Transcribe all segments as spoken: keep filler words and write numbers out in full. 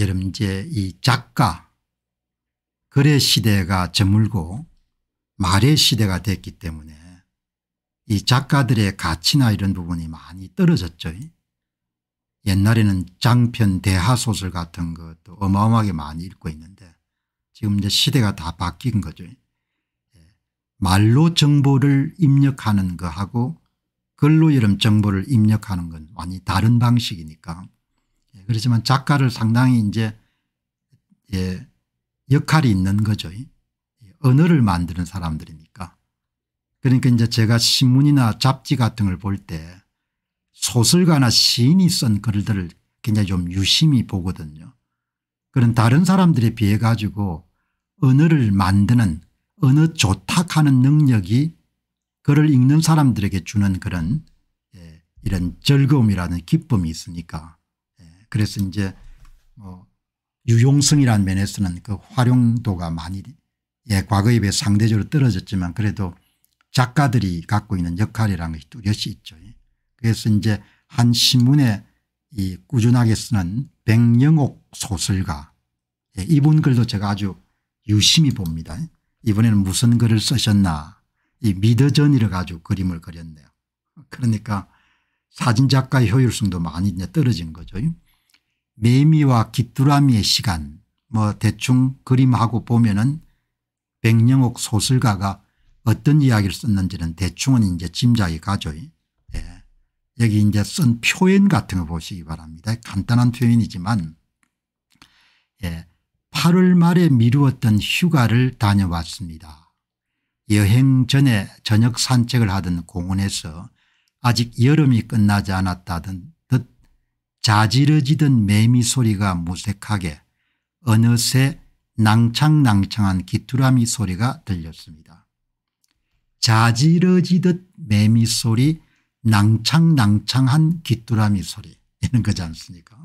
여러분 이제 이 작가 글의 시대가 저물고 말의 시대가 됐기 때문에 이 작가들의 가치나 이런 부분이 많이 떨어졌죠. 옛날에는 장편 대하소설 같은 것도 어마어마하게 많이 읽고 있는데 지금 이제 시대가 다 바뀐 거죠. 말로 정보를 입력하는 거하고 글로 이런 정보를 입력하는 건 많이 다른 방식이니까. 그렇지만 작가를 상당히 이제 예, 역할이 있는 거죠. 언어를 만드는 사람들이니까. 그러니까 이제 제가 신문이나 잡지 같은 걸 볼 때 소설가나 시인이 쓴 글들을 굉장히 좀 유심히 보거든요. 그런 다른 사람들에 비해 가지고 언어를 만드는 언어 조탁하는 능력이 글을 읽는 사람들에게 주는 그런 예, 이런 즐거움이라는 기쁨이 있으니까. 예, 그래서 이제 뭐 유용성이라는 면에서는 그 활용도가 많이 예, 과거에 비해 상대적으로 떨어졌지만 그래도 작가들이 갖고 있는 역할이라는 것이 뚜렷이 있죠. 그래서 이제 한 신문에 이 꾸준하게 쓰는 백영옥 소설가 예, 이분 글도 제가 아주 유심히 봅니다. 이번에는 무슨 글을 쓰셨나 이 미더전이를 가지고 그림을 그렸네요. 그러니까 사진작가의 효율성도 많이 이제 떨어진 거죠. 매미와 귀뚜라미의 시간 뭐 대충 그림하고 보면은 백영옥 소설가가 어떤 이야기를 썼는지는 대충은 이제 짐작이 가죠. 예. 여기 이제 쓴 표현 같은 거 보시기 바랍니다. 간단한 표현이지만 예. 팔월 말에 미루었던 휴가를 다녀왔습니다. 여행 전에 저녁 산책을 하던 공원에서 아직 여름이 끝나지 않았다던 듯 자지러지던 매미 소리가 무색하게 어느새 낭창낭창한 귀뚜라미 소리가 들렸습니다. 자지러지듯 매미 소리, 낭창낭창한 귀뚜라미 소리 이런 거지 않습니까?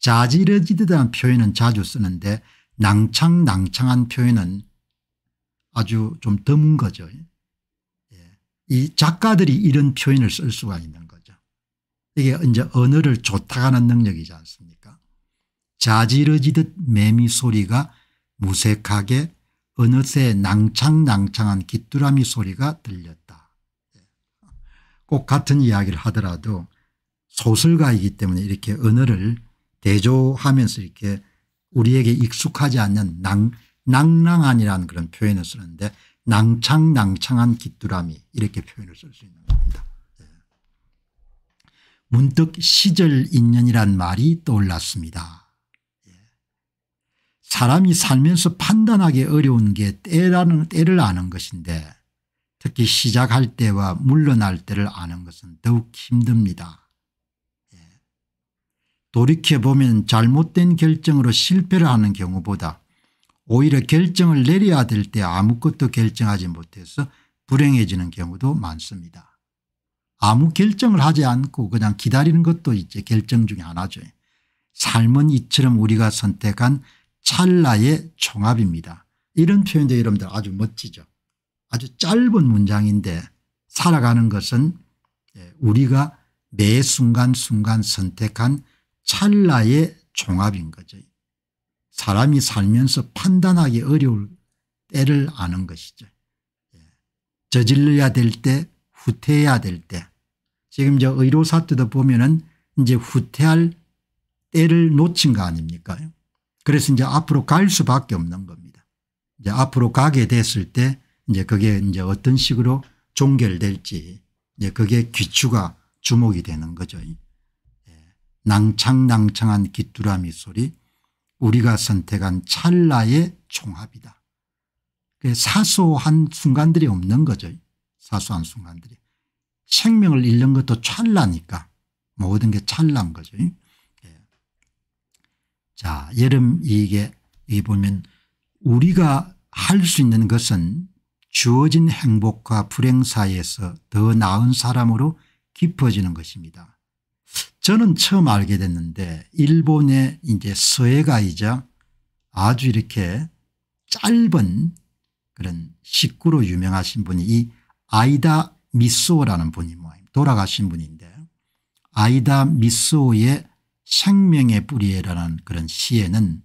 자지러지듯한 표현은 자주 쓰는데 낭창낭창한 표현은 아주 좀 드문 거죠. 예. 이 작가들이 이런 표현을 쓸 수가 있는 거죠. 이게 이제 언어를 조탁하는 능력이지 않습니까? 자지러지듯 매미 소리가 무색하게 어느새 낭창낭창한 귀뚜라미 소리가 들렸다. 예. 꼭 같은 이야기를 하더라도 소설가이기 때문에 이렇게 언어를 대조하면서 이렇게 우리에게 익숙하지 않는 낭, 낭랑한이라는 그런 표현을 쓰는데 낭창낭창한 귀뚜라미 이렇게 표현을 쓸 수 있는 겁니다. 예. 문득 시절인연이란 말이 떠올랐습니다. 예. 사람이 살면서 판단하기 어려운 게 때라는, 때를 아는 것인데 특히 시작할 때와 물러날 때를 아는 것은 더욱 힘듭니다. 돌이켜보면 잘못된 결정으로 실패를 하는 경우보다 오히려 결정을 내려야 될 때 아무것도 결정하지 못해서 불행해지는 경우도 많습니다. 아무 결정을 하지 않고 그냥 기다리는 것도 이제 결정 중에 하나죠. 삶은 이처럼 우리가 선택한 찰나의 총합입니다. 이런 표현도 여러분들 아주 멋지죠. 아주 짧은 문장인데 살아가는 것은 우리가 매 순간순간 선택한 찰나의 종합인 거죠. 사람이 살면서 판단하기 어려울 때를 아는 것이죠. 예. 저질러야 될 때, 후퇴해야 될 때. 지금 저 의료사태도 보면은 이제 후퇴할 때를 놓친 거 아닙니까? 그래서 이제 앞으로 갈 수밖에 없는 겁니다. 이제 앞으로 가게 됐을 때 이제 그게 이제 어떤 식으로 종결될지 이제 그게 귀추가 주목이 되는 거죠. 낭창낭창한 귀뚜라미 소리 우리가 선택한 찰나의 총합이다. 사소한 순간들이 없는 거죠. 사소한 순간들이. 생명을 잃는 것도 찰나니까 모든 게 찰나인 거죠. 예. 자, 여름 이게 여기 보면 우리가 할 수 있는 것은 주어진 행복과 불행 사이에서 더 나은 사람으로 깊어지는 것입니다. 저는 처음 알게 됐는데 일본의 이제 서예가이자 아주 이렇게 짧은 그런 시구로 유명하신 분이 이 아이다 미소라는 분이 뭐예요? 돌아가신 분인데 아이다 미소의 생명의 뿌리에라는 그런 시에는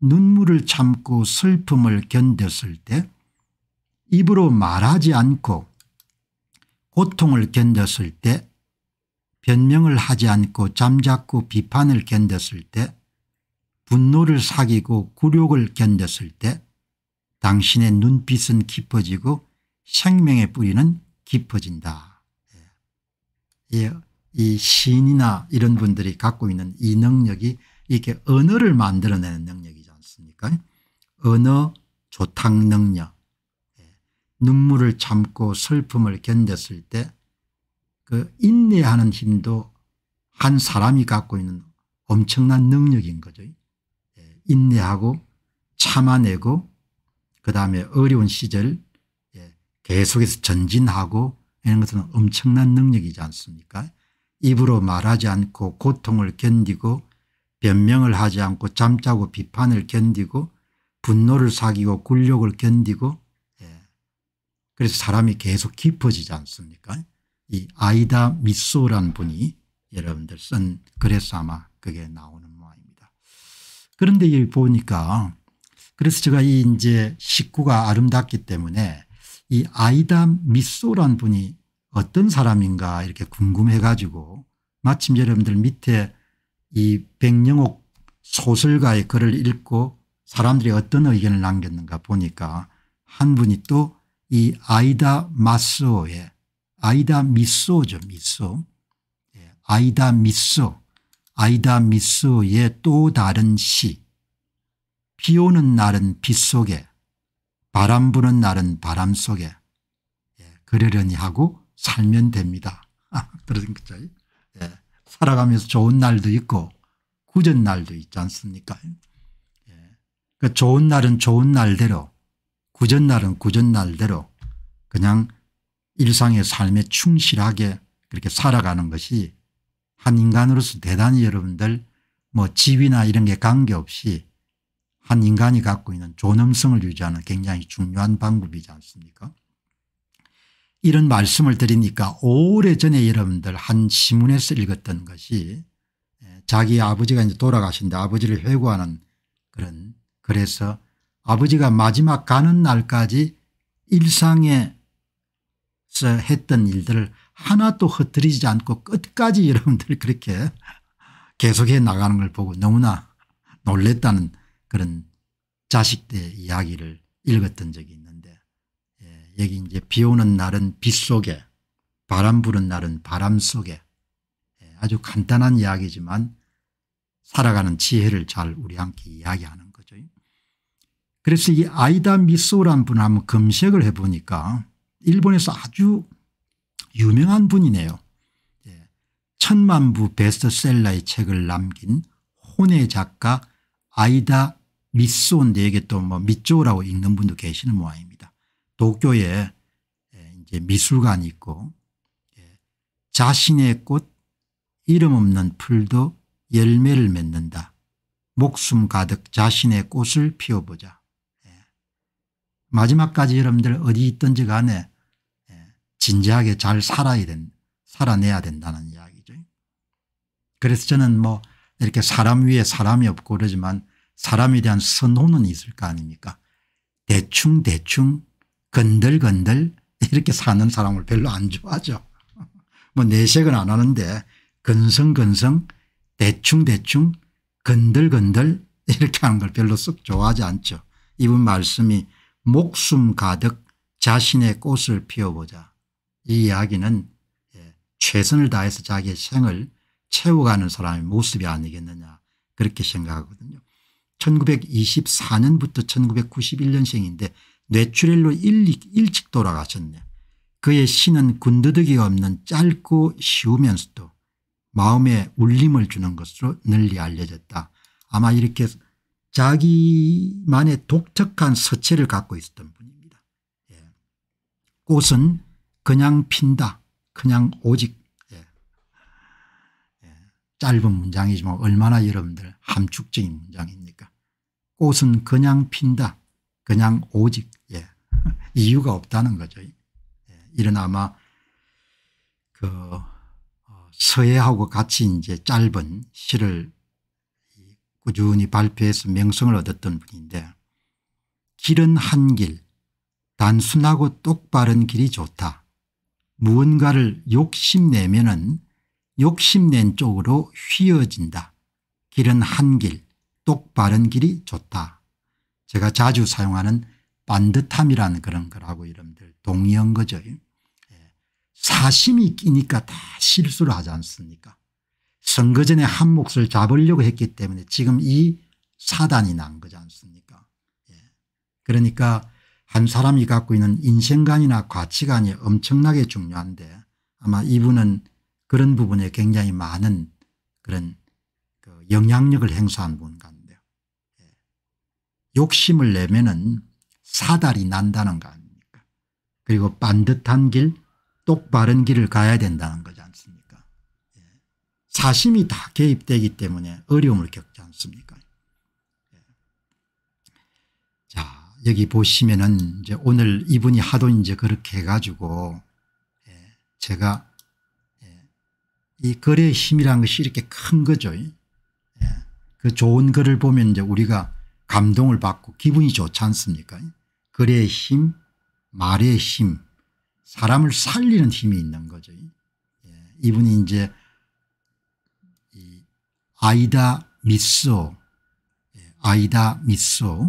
눈물을 참고 슬픔을 견뎠을 때, 입으로 말하지 않고 고통을 견뎠을 때, 변명을 하지 않고 잠자코 비판을 견뎠을 때, 분노를 사귀고 굴욕을 견뎠을 때 당신의 눈빛은 깊어지고 생명의 뿌리는 깊어진다. 예. 이 시인이나 이런 분들이 갖고 있는 이 능력이 이렇게 언어를 만들어내는 능력이지 않습니까? 언어 조탕 능력. 눈물을 참고 슬픔을 견뎠을 때 그 인내하는 힘도 한 사람이 갖고 있는 엄청난 능력인 거죠. 인내하고 참아내고 그다음에 어려운 시절 계속해서 전진하고 이런 것은 엄청난 능력이지 않습니까? 입으로 말하지 않고 고통을 견디고 변명을 하지 않고 잠자고 비판을 견디고 분노를 사귀고 굴욕을 견디고 그래서 사람이 계속 깊어지지 않습니까? 이 아이다 미소라는 분이 여러분들 쓴 글에서 아마 그게 나오는 모양입니다. 그런데 여기 보니까 그래서 제가 이 이제 식구가 아름답기 때문에 이 아이다 미소라는 분이 어떤 사람인가 이렇게 궁금해 가지고 마침 여러분들 밑에 이 백영옥 소설가의 글을 읽고 사람들이 어떤 의견을 남겼는가 보니까 한 분이 또 이 아이다 마소의 아이다 미소죠. 미소. 아이다 미소. 아이다 미소의 또 다른 시. 비 오는 날은 빛 속에 바람 부는 날은 바람 속에 그러려니 하고 살면 됩니다. 아, 들으신 거죠? 예. 살아가면서 좋은 날도 있고 굳은 날도 있지 않습니까? 예. 그러니까 좋은 날은 좋은 날대로 굳은 날은 굳은 날대로 그냥 일상의 삶에 충실하게 그렇게 살아가는 것이 한 인간으로서 대단히 여러분들 뭐 지위나 이런 게 관계없이 한 인간이 갖고 있는 존엄성을 유지하는 굉장히 중요한 방법이지 않습니까? 이런 말씀을 드리니까 오래전에 여러분들 한 시문에서 읽었던 것이 자기 아버지가 이제 돌아가신데 아버지를 회고하는 그런 그래서 아버지가 마지막 가는 날까지 일상에서 했던 일들을 하나도 흐트리지 않고 끝까지 여러분들 그렇게 계속해 나가는 걸 보고 너무나 놀랬다는 그런 자식들의 이야기를 읽었던 적이 있는데 여기 이제 비 오는 날은 빛 속에 바람 부는 날은 바람 속에 아주 간단한 이야기지만 살아가는 지혜를 잘 우리 함께 이야기하는 거죠. 그래서 이 아이다 미소라는 분 한번 검색을 해보니까 일본에서 아주 유명한 분이네요. 천만부 베스트셀러의 책을 남긴 혼의 작가 아이다 미소인데 이게 또 뭐 미조라고 읽는 분도 계시는 모양입니다. 도쿄에 이제 미술관이 있고 자신의 꽃 이름 없는 풀도 열매를 맺는다. 목숨 가득 자신의 꽃을 피워보자. 마지막까지 여러분들 어디 있든지 간에 진지하게 잘 살아야 된, 살아내야 된다는 이야기죠. 그래서 저는 뭐 이렇게 사람 위에 사람이 없고 그러지만 사람에 대한 선호는 있을 거 아닙니까? 대충 대충 건들건들 이렇게 사는 사람을 별로 안 좋아하죠. 뭐 내색은 안 하는데 건성건성 대충대충 건들건들 이렇게 하는 걸 별로 썩 좋아하지 않죠. 이분 말씀이 목숨 가득 자신의 꽃을 피워보자. 이 이야기는 최선을 다해서 자기의 생을 채워가는 사람의 모습이 아니겠느냐 그렇게 생각하거든요. 천구백이십사 년부터 천구백구십일 년생인데 뇌출혈로 일찍 돌아가셨네. 그의 시는 군더더기가 없는 짧고 쉬우면서도 마음에 울림을 주는 것으로 널리 알려졌다. 아마 이렇게 자기만의 독특한 서체를 갖고 있었던 분입니다. 예. 꽃은 그냥 핀다. 그냥 오직. 예. 예. 짧은 문장이지만 얼마나 여러분들 함축적인 문장입니까? 꽃은 그냥 핀다. 그냥 오직. 예. 이유가 없다는 거죠. 예. 이런 아마 그 서예하고 같이 이제 짧은 시를 꾸준히 발표해서 명성을 얻었던 분인데, 길은 한 길, 단순하고 똑바른 길이 좋다. 무언가를 욕심내면은 욕심낸 쪽으로 휘어진다. 길은 한 길, 똑바른 길이 좋다. 제가 자주 사용하는 반듯함이라는 그런 거라고 여러분들 동의한 거죠. 사심이 끼니까 다 실수를 하지 않습니까? 선거 전에 한 몫을 잡으려고 했기 때문에 지금 이 사단이 난 거지 않습니까? 예. 그러니까 한 사람이 갖고 있는 인생관이나 가치관이 엄청나게 중요한데, 아마 이분은 그런 부분에 굉장히 많은 그런 그 영향력을 행사한 분 같네요. 예. 욕심을 내면은 사달이 난다는 거 아닙니까? 그리고 반듯한 길, 똑바른 길을 가야 된다는 거지 않습니까? 예. 사심이 다 개입되기 때문에 어려움을 겪지 않습니까? 예. 자, 여기 보시면은 이제 오늘 이분이 하도 이제 그렇게 해가지고, 예. 제가, 예. 이 글의 힘이라는 것이 이렇게 큰 거죠. 예. 그 좋은 글을 보면 이제 우리가 감동을 받고 기분이 좋지 않습니까? 예. 글의 힘, 말의 힘, 사람을 살리는 힘이 있는 거죠. 예. 이분이 이제 이 아이다 미소, 예. 아이다 미소.